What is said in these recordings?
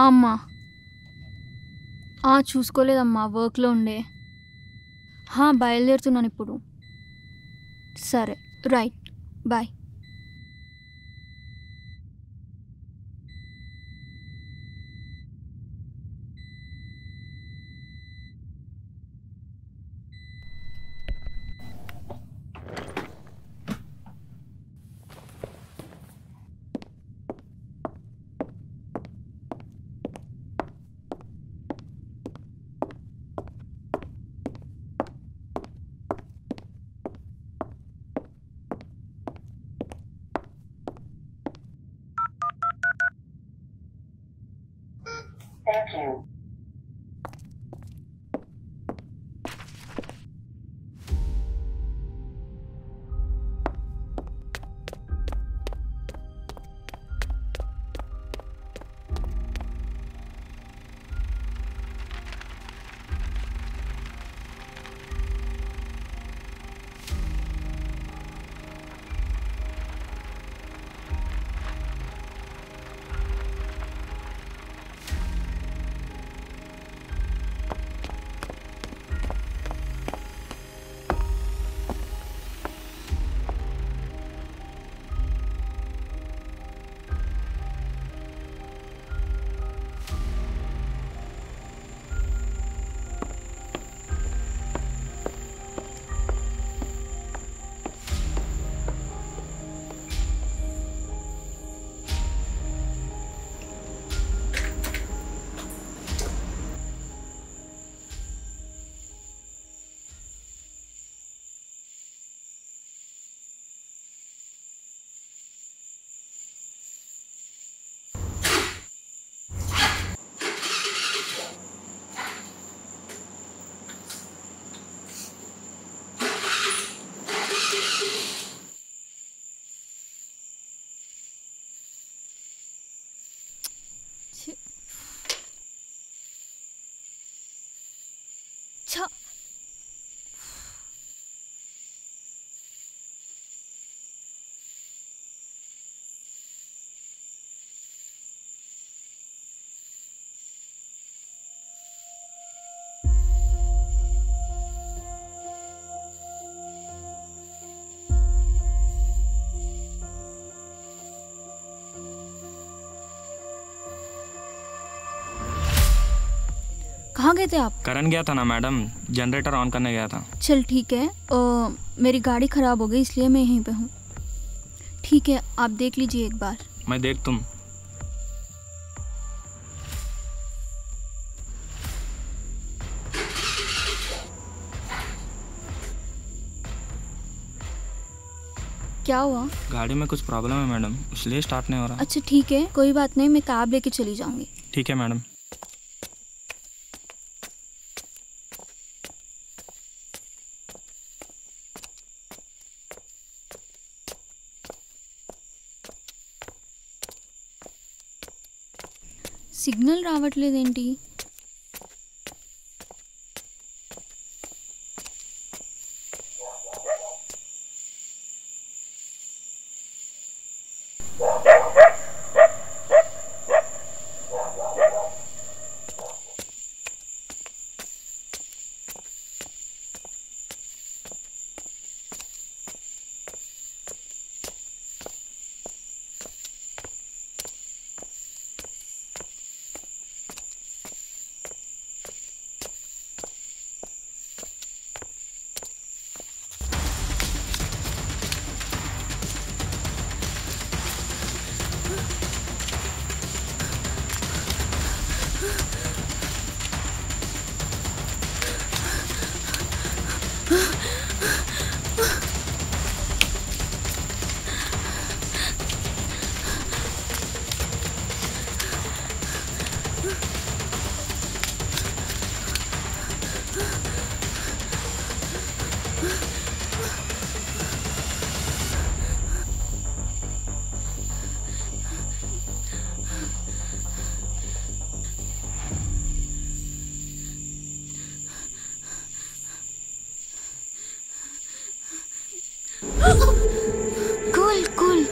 అమ్మా చూసుకోలేదమ్మా, వర్క్లో ఉండే. బయలుదేరుతున్నాను ఇప్పుడు. సరే, రైట్, బాయ్. Thank you. कहाँ गए थे आप? करंट गया था ना मैडम, जनरेटर ऑन करने गया था. चल ठीक है, मेरी गाड़ी खराब हो गई इसलिए मैं यहीं पे हूँ. ठीक है, आप देख लीजिए एक बार. मैं देख तुम. क्या हुआ? गाड़ी में कुछ प्रॉब्लम है मैडम, इसलिए स्टार्ट नहीं हो रहा. अच्छा ठीक है, कोई बात नहीं, मैं कैब लेके चली जाऊंगी. ठीक है मैडम. సిగ్నల్ రావట్లేదేంటి?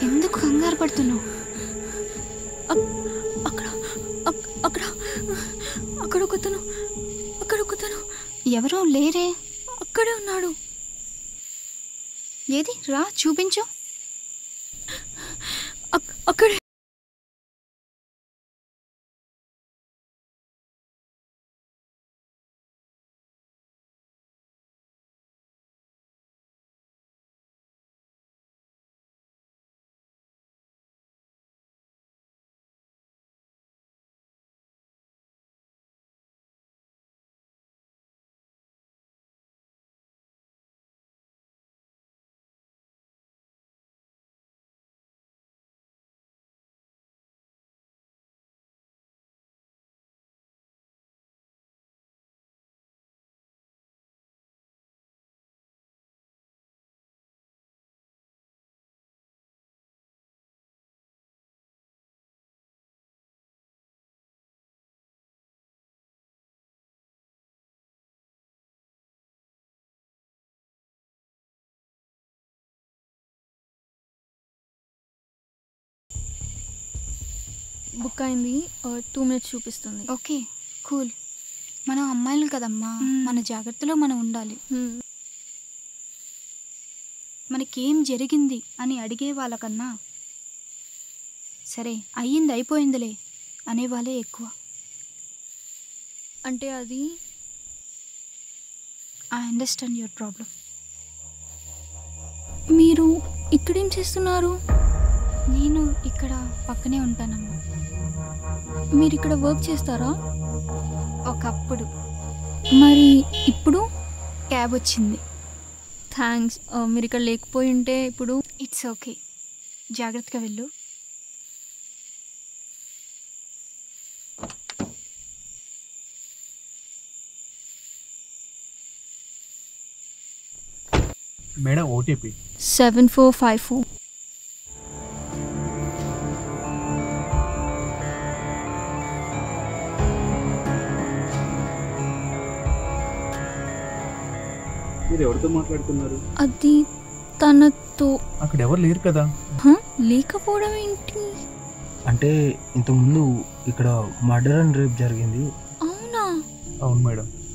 ఎందుకు కంగారు పడుతున్నావు? అక్కడ ఒకతను అక్కడ ఒకతను ఎవరో లేరే, అక్కడే ఉన్నాడు. ఏది రా చూపించు. అక్కడే బుక్ అయింది, 2 minutes చూపిస్తుంది. Okay cool. మనం అమ్మాయిలు కదమ్మా, మన జాగ్రత్తలో మనం ఉండాలి. మనకేం జరిగింది అని అడిగే వాళ్ళకన్నా సరే అయ్యింది అయిపోయిందిలే అనేవాళ్ళే ఎక్కువ. అంటే అది ఐ అండర్స్టాండ్ యువర్ ప్రాబ్లం. మీరు ఇక్కడేం చేస్తున్నారు? నేను ఇక్కడ పక్కనే ఉంటానమ్మా. మీరు ఇక్కడ వర్క్ చేస్తారా? ఒకప్పుడు. మరి ఇప్పుడు క్యాబ్ వచ్చింది. థ్యాంక్స్. మీరు ఇక్కడ లేకపోయి ఉంటే ఇప్పుడు ఇట్స్ ఓకే. జాగ్రత్తగా వెళ్ళు. Madam OTP 7454. ఎవరితో మాట్లాడుతున్నారు? అది తనతో. అక్కడ ఎవరు లేరు కదా? లేకపోవడం ఏంటి అంటే ఇంతకుముందు ఇక్కడ మర్డర్ అండ్ రేప్ జరిగింది. అవునా? అవును మేడం.